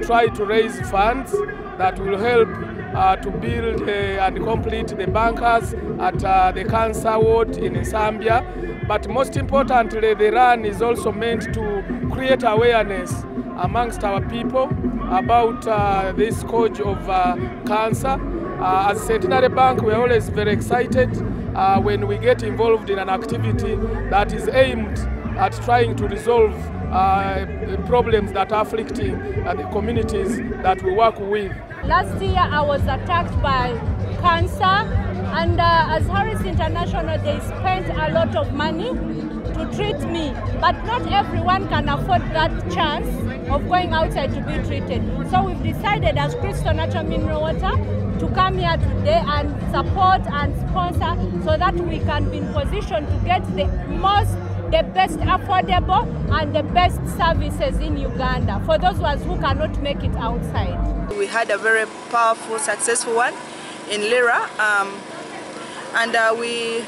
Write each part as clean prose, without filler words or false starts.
Try to raise funds that will help to build and complete the bunkers at the cancer ward in Nsambya. But most importantly, the run is also meant to create awareness amongst our people about this scourge of cancer. As Centenary Bank, we're always very excited when we get involved in an activity that is aimed at trying to resolve problems that are afflicting the communities that we work with. Last year I was attacked by cancer, and as Harris International, they spent a lot of money to treat me, but not everyone can afford that chance of going outside to be treated. So we've decided as Crystal Natural Mineral Water to come here today and support and sponsor so that we can be in position to get the best affordable and the best services in Uganda for those ones who cannot make it outside. We had a very powerful, successful one in Lira, and we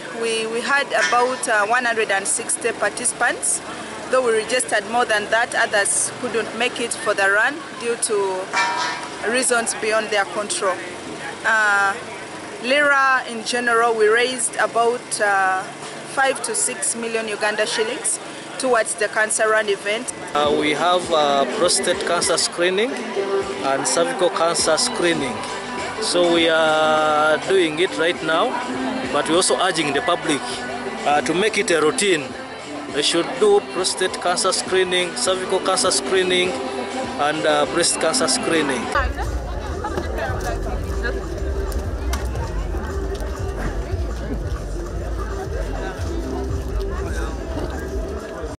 had about 160 participants. Though we registered more than that, others couldn't make it for the run due to reasons beyond their control. Lira in general, we raised about 5 to 6 million Uganda shillings towards the cancer run event. We have prostate cancer screening and cervical cancer screening. So we are doing it right now, but we're also urging the public to make it a routine. They should do prostate cancer screening, cervical cancer screening, and breast cancer screening.